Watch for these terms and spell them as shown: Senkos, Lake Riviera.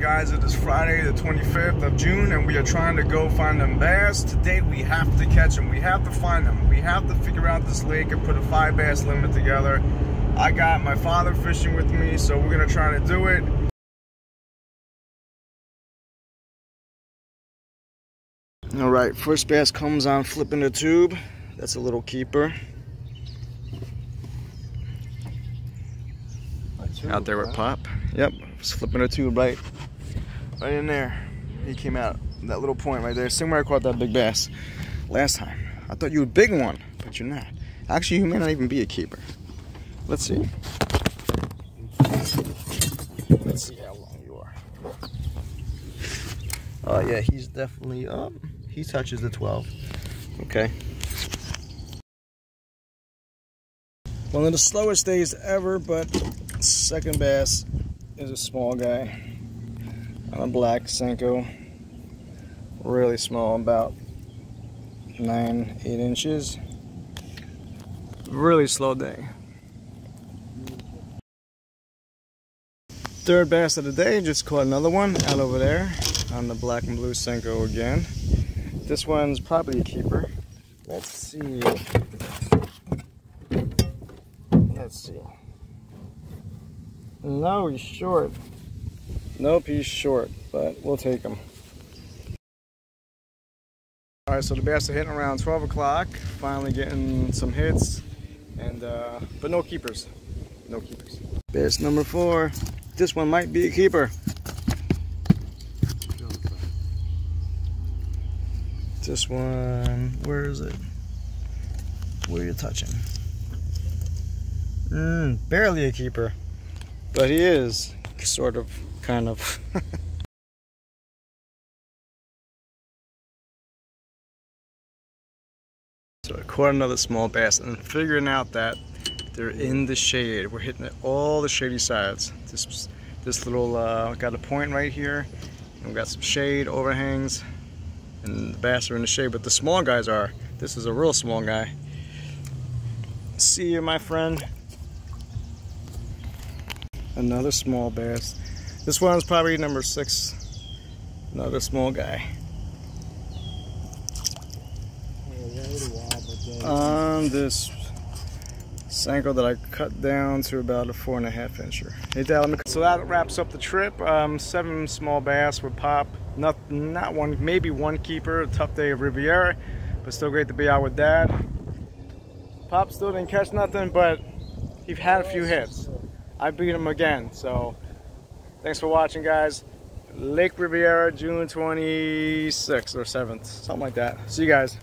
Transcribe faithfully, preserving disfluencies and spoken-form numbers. morning, guys. It is Friday the twenty-fifth of June and we are trying to go find them bass. Today we have to catch them. We have to find them. We have to figure out this lake and put a five bass limit together. I got my father fishing with me, so we're gonna try to do it. All right, first bass comes on flipping the tube. That's a little keeper. Out there with Pop. Yep, was flipping a tube right, right in there. He came out that little point right there. Same way I caught that big bass last time. I thought you were a big one, but you're not. Actually, you may not even be a keeper. Let's see. Let's see how long you are. Oh yeah, he's definitely up. He touches the twelve. Okay. One of the slowest days ever, but second bass is a small guy on a black Senko, really small, about nine, eight inches. Really slow day. Third bass of the day, just caught another one out over there on the black and blue Senko again. This one's probably a keeper. Let's see. Let's see. No, he's short. Nope, he's short, but we'll take him. All right, so the bass are hitting around twelve o'clock. Finally getting some hits, and uh, but no keepers. No keepers. Bass number four. This one might be a keeper. This one, where is it? Where are you touching? Mm, barely a keeper. But he is, sort of, kind of. So I caught another small bass, and figuring out that they're in the shade. We're hitting all the shady sides. This this little, uh, got a point right here, and we got some shade, overhangs, and the bass are in the shade, but the small guys are. This is a real small guy. See you, my friend. Another small bass. This one's probably number six. Another small guy. On this Senko that I cut down to about a four and a half incher. Hey, Dad, so that wraps up the trip. Um, seven small bass with Pop. Not, not one, maybe one keeper. A tough day of Riviera, but still great to be out with Dad. Pop still didn't catch nothing, but he had a few hits. I beat him again, so thanks for watching, guys. Lake Riviera, June twenty-sixth or seventh, something like that. See you guys.